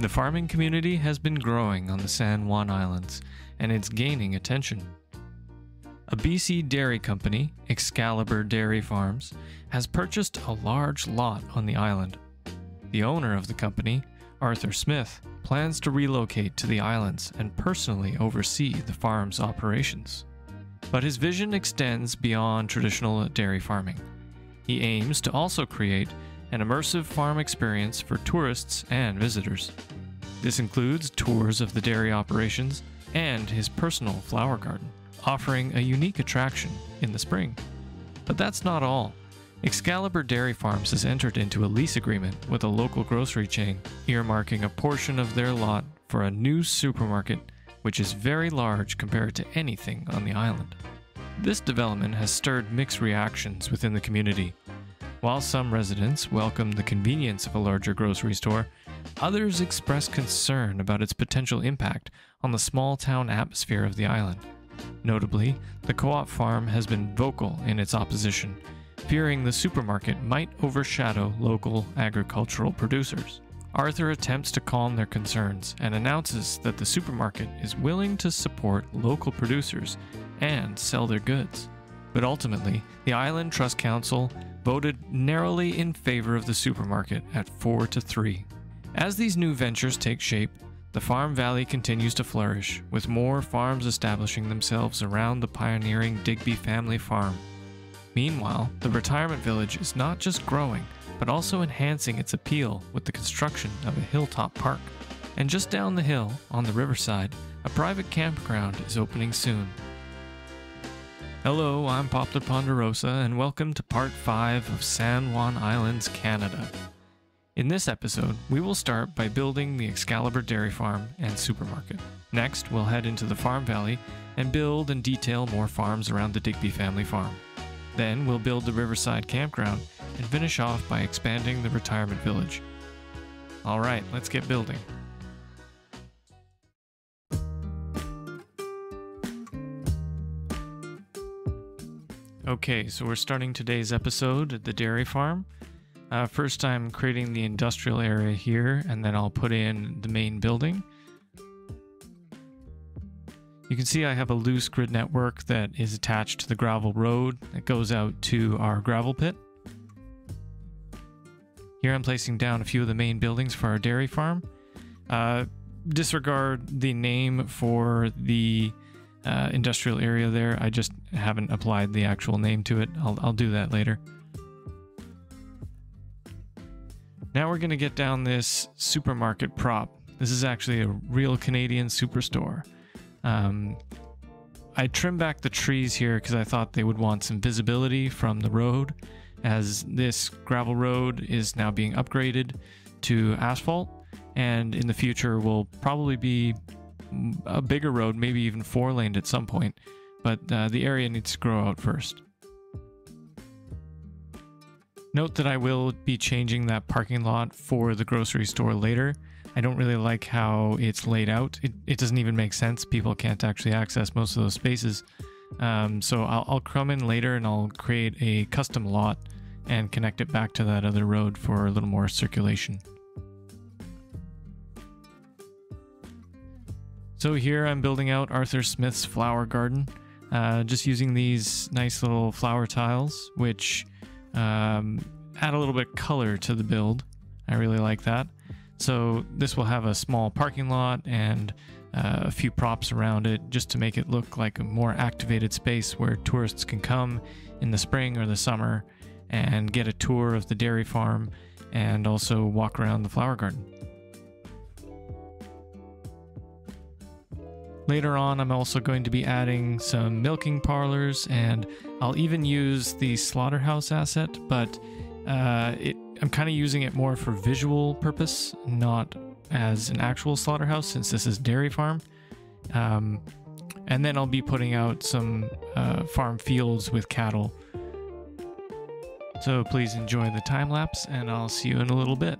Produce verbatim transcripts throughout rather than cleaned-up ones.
The farming community has been growing on the San Juan Islands, and it's gaining attention. A B C dairy company, Excalibur Dairy Farms, has purchased a large lot on the island. The owner of the company, Arthur Smith, plans to relocate to the islands and personally oversee the farm's operations. But his vision extends beyond traditional dairy farming. He aims to also create an immersive farm experience for tourists and visitors. This includes tours of the dairy operations and his personal flower garden, offering a unique attraction in the spring. But that's not all. Excalibur Dairy Farms has entered into a lease agreement with a local grocery chain, earmarking a portion of their lot for a new supermarket, which is very large compared to anything on the island. This development has stirred mixed reactions within the community. While some residents welcome the convenience of a larger grocery store, others express concern about its potential impact on the small-town atmosphere of the island. Notably, the co-op farm has been vocal in its opposition, fearing the supermarket might overshadow local agricultural producers. Arthur attempts to calm their concerns and announces that the supermarket is willing to support local producers and sell their goods. But ultimately, the Island Trust Council voted narrowly in favor of the supermarket at four to three. As these new ventures take shape, the farm valley continues to flourish, with more farms establishing themselves around the pioneering Digby Family Farm. Meanwhile, the retirement village is not just growing, but also enhancing its appeal with the construction of a hilltop park. And just down the hill, on the riverside, a private campground is opening soon. Hello, I'm Poplar Ponderosa, and welcome to part five of San Juan Islands, Canada. In this episode, we will start by building the Excalibur Dairy Farm and Supermarket. Next, we'll head into the Farm Valley and build and detail more farms around the Digby Family Farm. Then, we'll build the Riverside Campground and finish off by expanding the Retirement Village. Alright, let's get building. Okay, so we're starting today's episode at the dairy farm. Uh, first I'm creating the industrial area here, and then I'll put in the main building. You can see I have a loose grid network that is attached to the gravel road that goes out to our gravel pit. Here I'm placing down a few of the main buildings for our dairy farm. Uh, disregard the name for the Uh, industrial area there. I just haven't applied the actual name to it. I'll, I'll do that later. Now we're going to get down this supermarket prop. This is actually a real Canadian superstore. Um, I trimmed back the trees here because I thought they would want some visibility from the road, as this gravel road is now being upgraded to asphalt, and in the future will probably be a bigger road, maybe even four laned at some point, but uh, the area needs to grow out first. Note that I will be changing that parking lot for the grocery store later. I don't really like how it's laid out. It, it doesn't even make sense. People can't actually access most of those spaces. Um, so I'll, I'll come in later and I'll create a custom lot and connect it back to that other road for a little more circulation. So here I'm building out Arthur Smith's flower garden, uh, just using these nice little flower tiles, which um, add a little bit of color to the build. I really like that. So this will have a small parking lot and uh, a few props around it, just to make it look like a more activated space where tourists can come in the spring or the summer and get a tour of the dairy farm and also walk around the flower garden. Later on, I'm also going to be adding some milking parlors, and I'll even use the slaughterhouse asset, but uh, it, I'm kind of using it more for visual purpose, not as an actual slaughterhouse, since this is dairy farm. Um, and then I'll be putting out some uh, farm fields with cattle. So please enjoy the time lapse, and I'll see you in a little bit.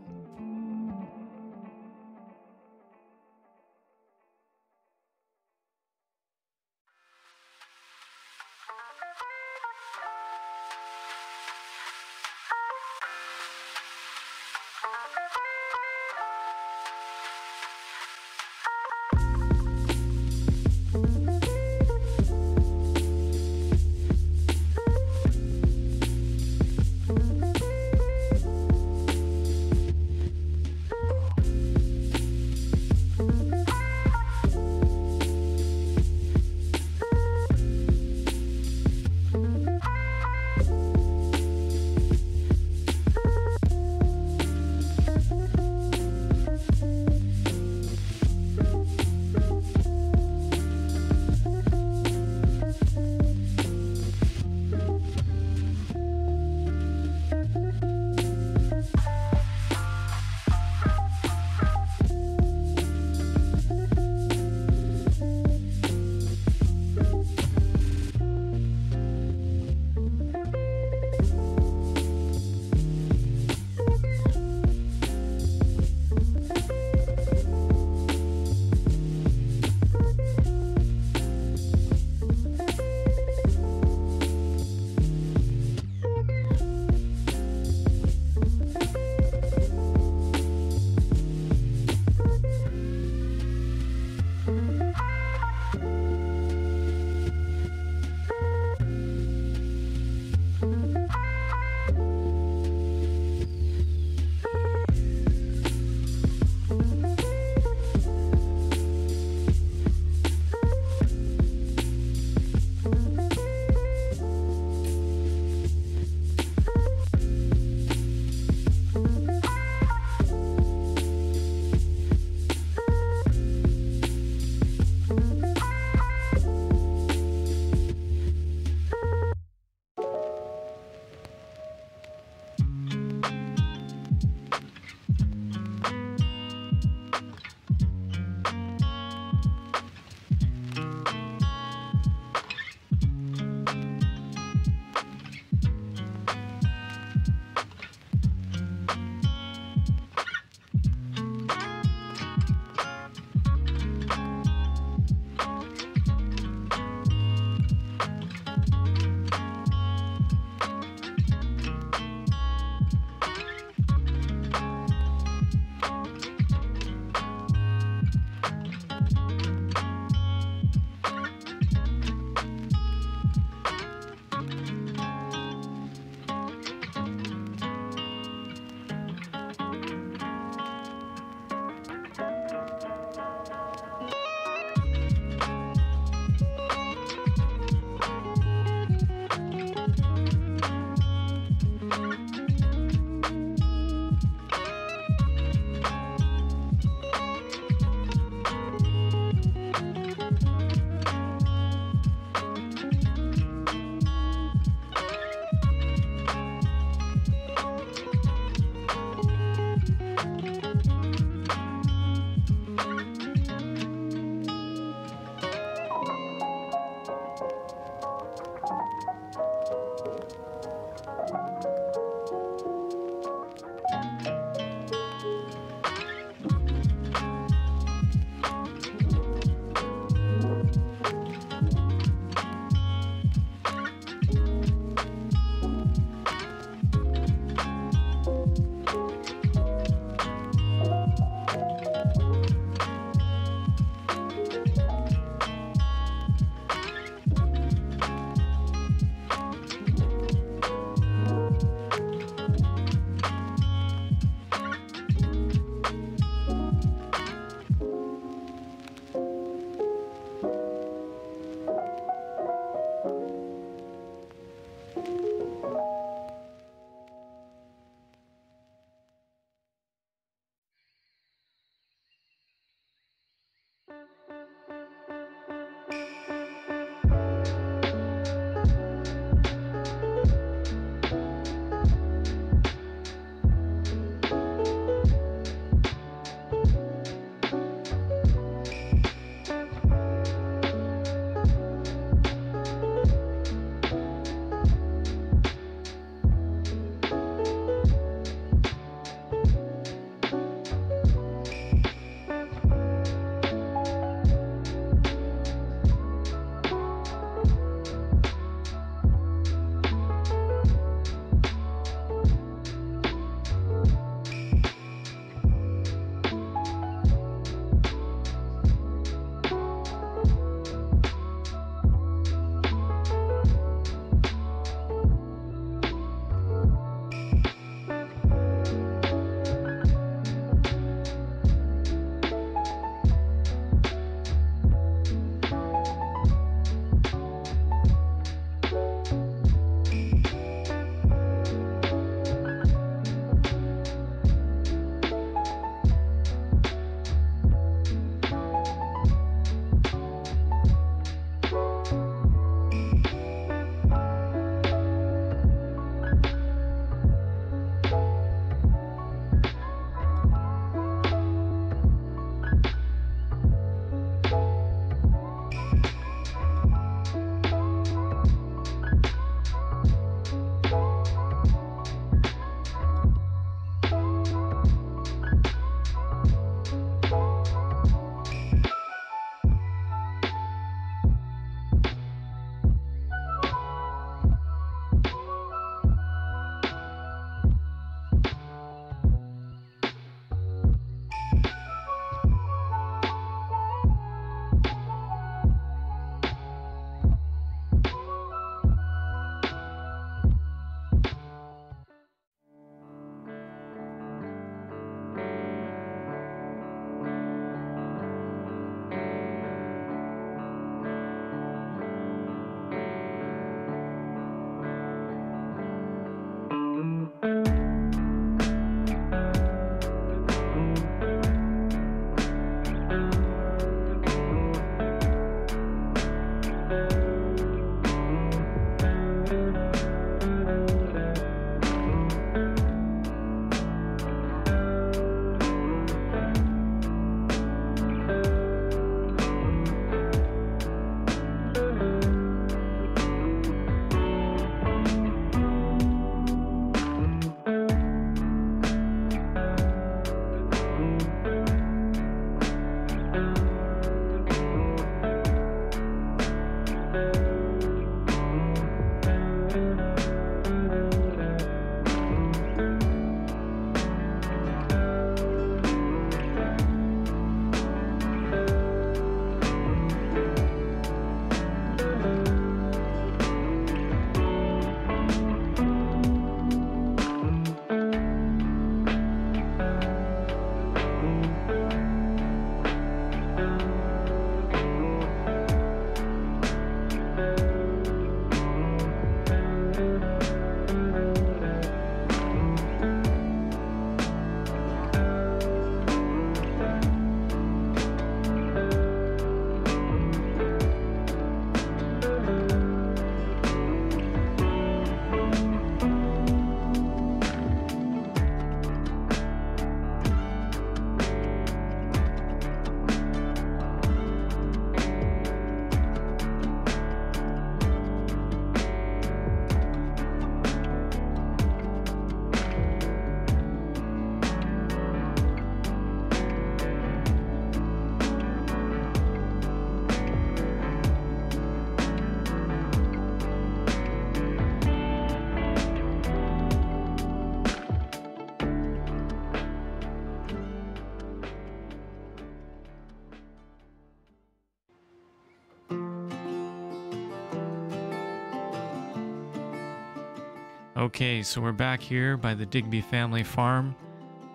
Okay, so we're back here by the Digby Family Farm.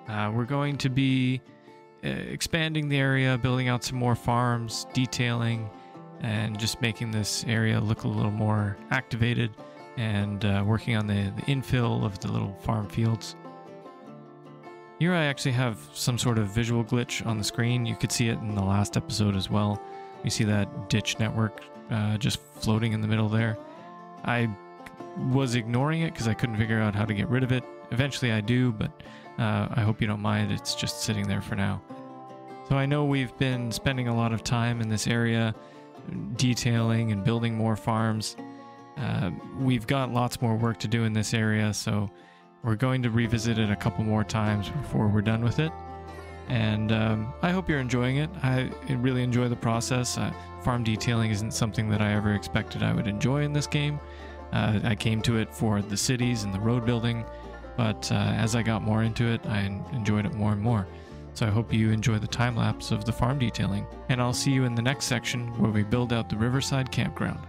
Uh, we're going to be uh, expanding the area, building out some more farms, detailing, and just making this area look a little more activated, and uh, working on the, the infill of the little farm fields. Here I actually have some sort of visual glitch on the screen. You could see it in the last episode as well. You see that ditch network uh, just floating in the middle there. I was ignoring it because I couldn't figure out how to get rid of it. Eventually I do, but uh, I hope you don't mind. It's just sitting there for now. So I know we've been spending a lot of time in this area detailing and building more farms. Uh, we've got lots more work to do in this area, so we're going to revisit it a couple more times before we're done with it. And um, I hope you're enjoying it. I really enjoy the process. Uh, farm detailing isn't something that I ever expected I would enjoy in this game. Uh, I came to it for the cities and the road building, but uh, as I got more into it, I enjoyed it more and more. So I hope you enjoy the time lapse of the farm detailing. And I'll see you in the next section where we build out the Riverside Campground.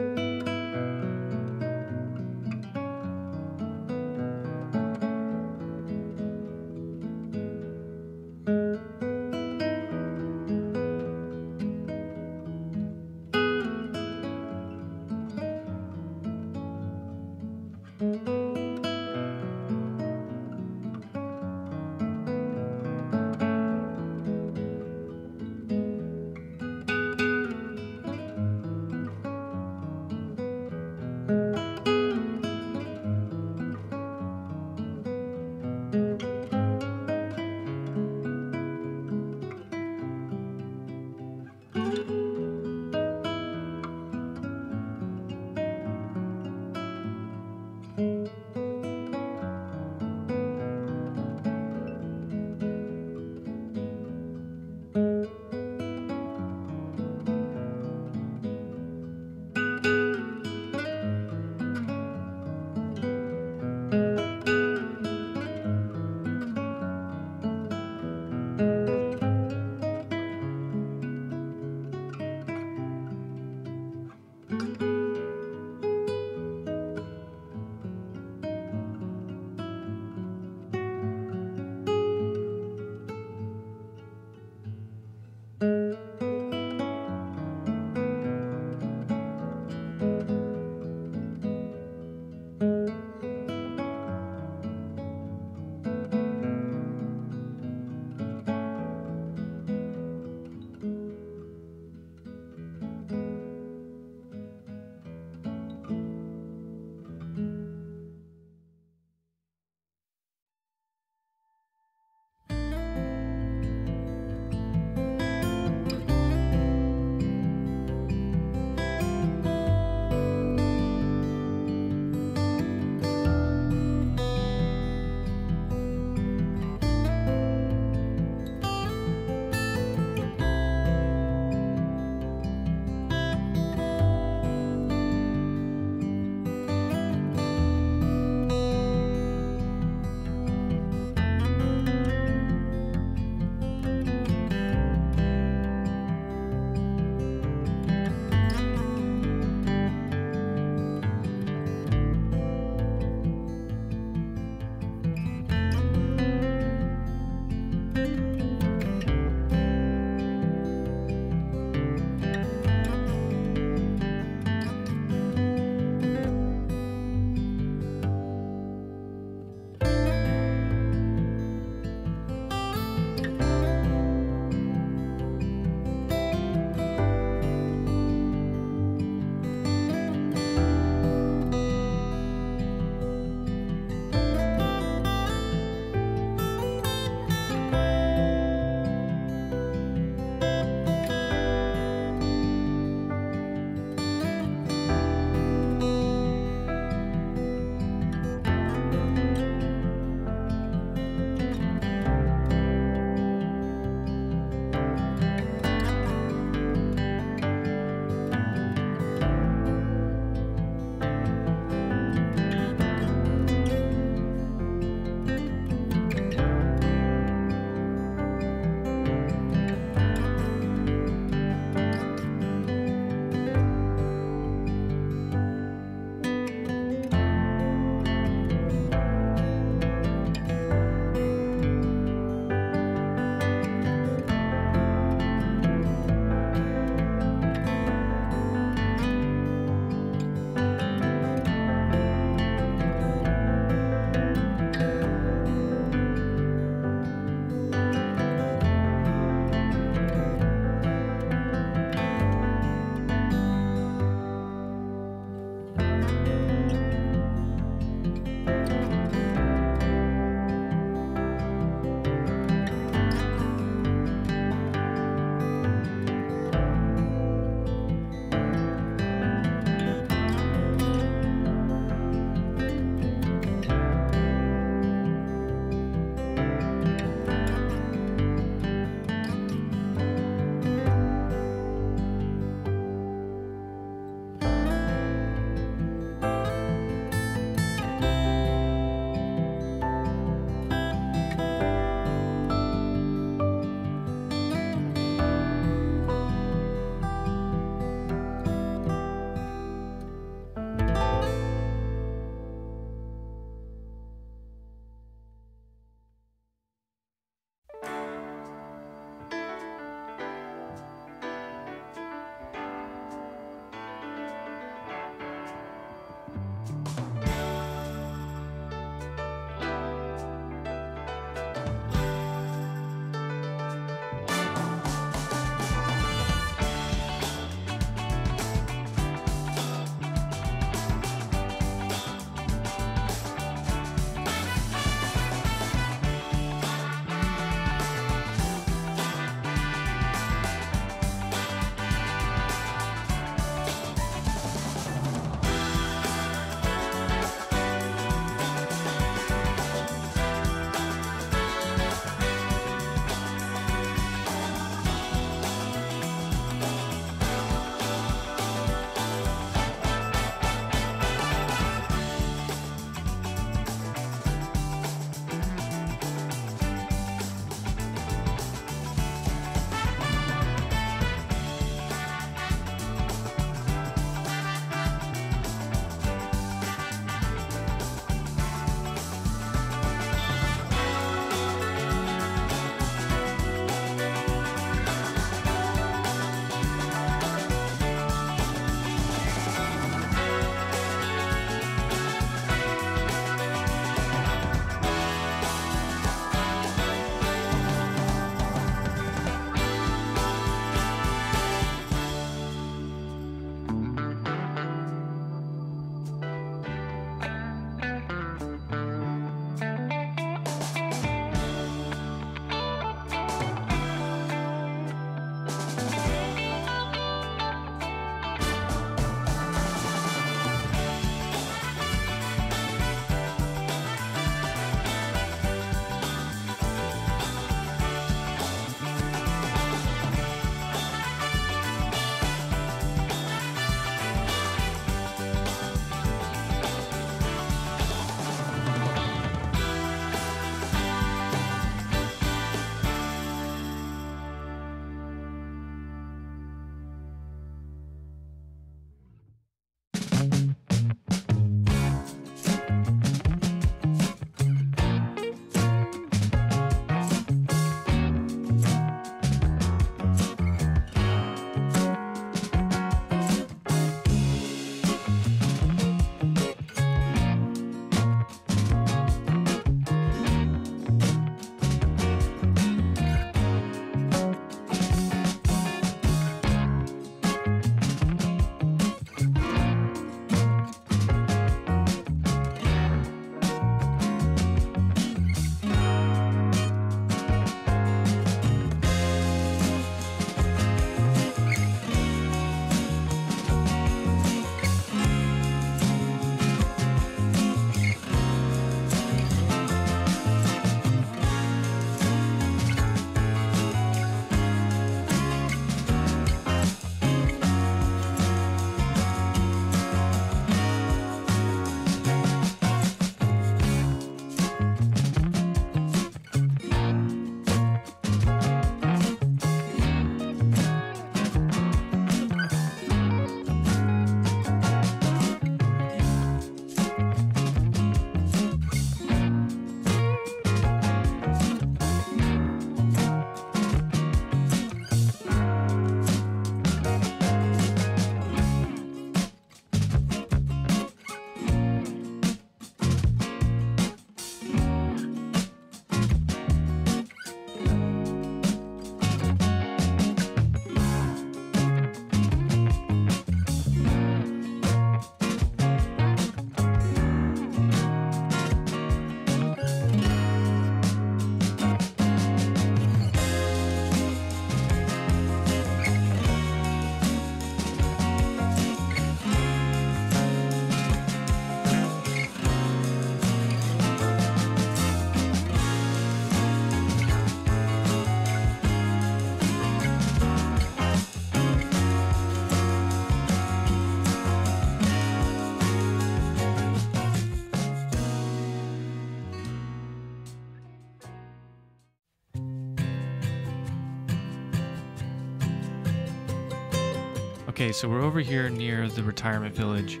Okay, so we're over here near the retirement village,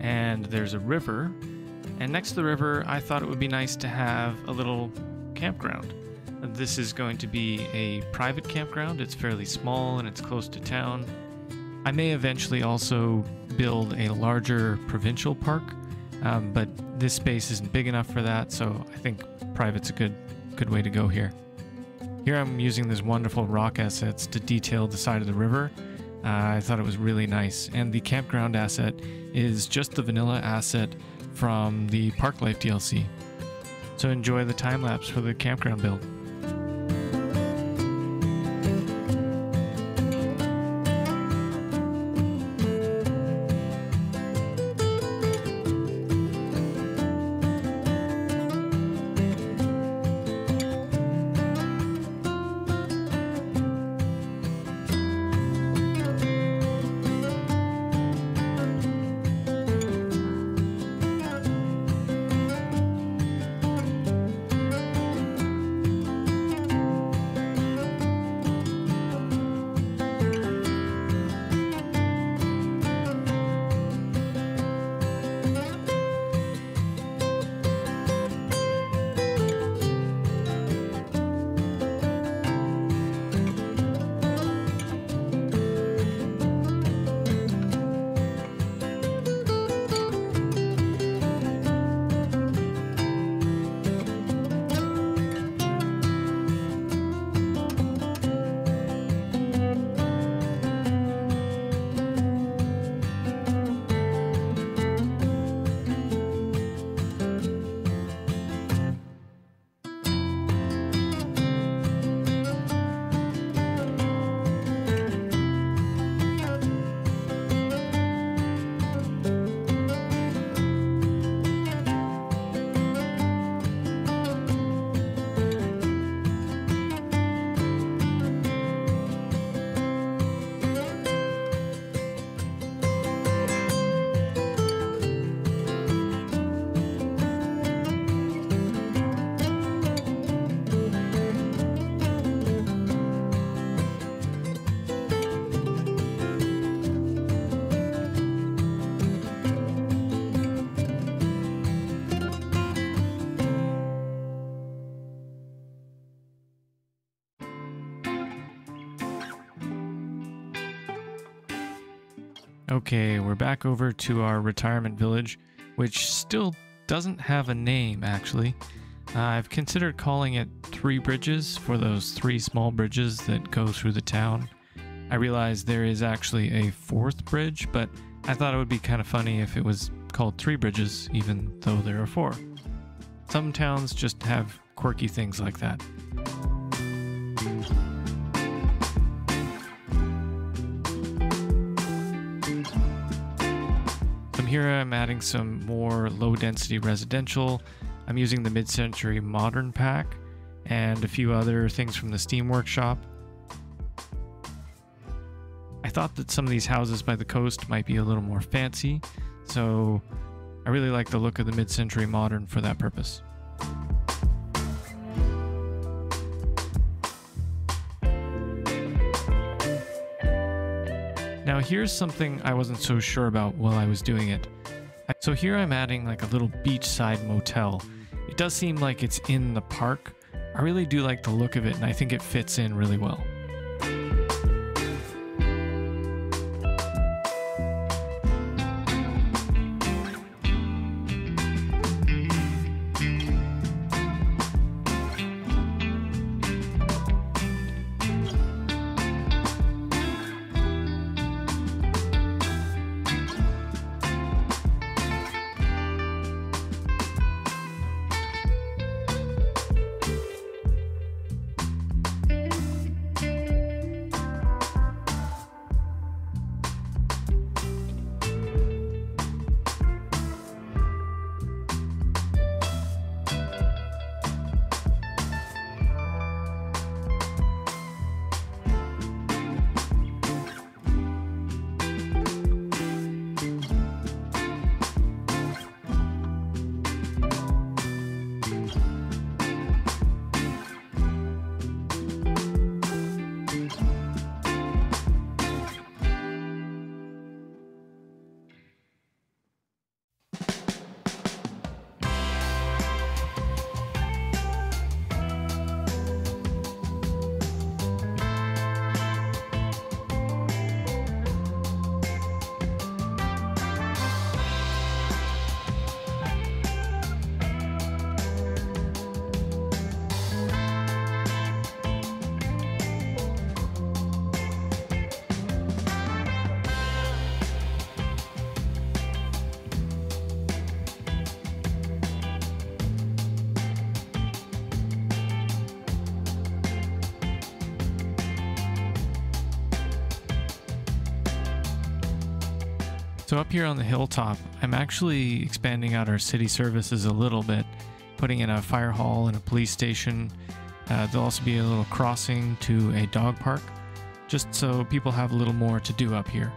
and there's a river. And next to the river, I thought it would be nice to have a little campground. This is going to be a private campground. It's fairly small, and it's close to town. I may eventually also build a larger provincial park, um, but this space isn't big enough for that, so I think private's a good, good way to go here. Here I'm using this wonderful rock assets to detail the side of the river. Uh, I thought it was really nice. And the campground asset is just the vanilla asset from the Parklife D L C. So enjoy the time lapse for the campground build. Okay, we're back over to our retirement village, which still doesn't have a name, actually. Uh, I've considered calling it Three Bridges for those three small bridges that go through the town. I realize there is actually a fourth bridge, but I thought it would be kind of funny if it was called Three Bridges, even though there are four. Some towns just have quirky things like that. Here I'm adding some more low-density residential. I'm using the Mid-Century Modern pack and a few other things from the Steam Workshop. I thought that some of these houses by the coast might be a little more fancy, so I really like the look of the Mid-Century Modern for that purpose. Now here's something I wasn't so sure about while I was doing it. So here I'm adding like a little beachside motel. It does seem like it's in the park. I really do like the look of it, and I think it fits in really well. So up here on the hilltop, I'm actually expanding out our city services a little bit, putting in a fire hall and a police station. Uh, there'll also be a little crossing to a dog park, just so people have a little more to do up here.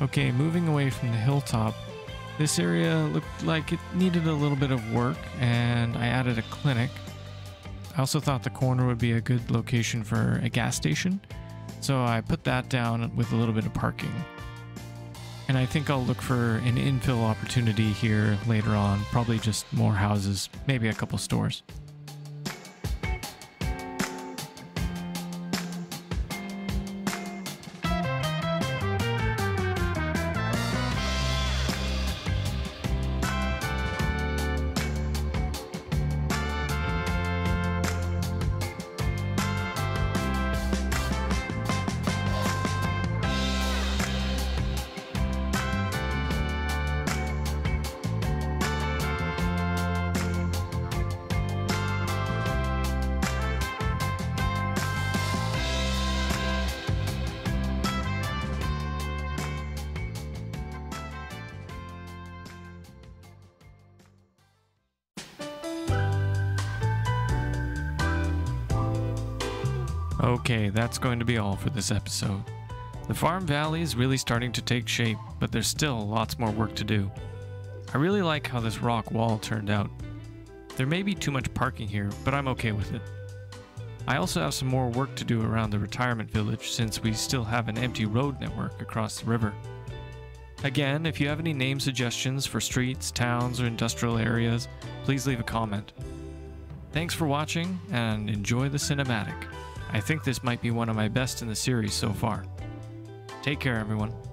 Okay, moving away from the hilltop, this area looked like it needed a little bit of work, and I added a clinic. I also thought the corner would be a good location for a gas station, so I put that down with a little bit of parking. And I think I'll look for an infill opportunity here later on, probably just more houses, maybe a couple stores. Okay, that's going to be all for this episode. The farm valley is really starting to take shape, but there's still lots more work to do. I really like how this rock wall turned out. There may be too much parking here, but I'm okay with it. I also have some more work to do around the retirement village, since we still have an empty road network across the river. Again, if you have any name suggestions for streets, towns, or industrial areas, please leave a comment. Thanks for watching, and enjoy the cinematic. I think this might be one of my best in the series so far. Take care, everyone.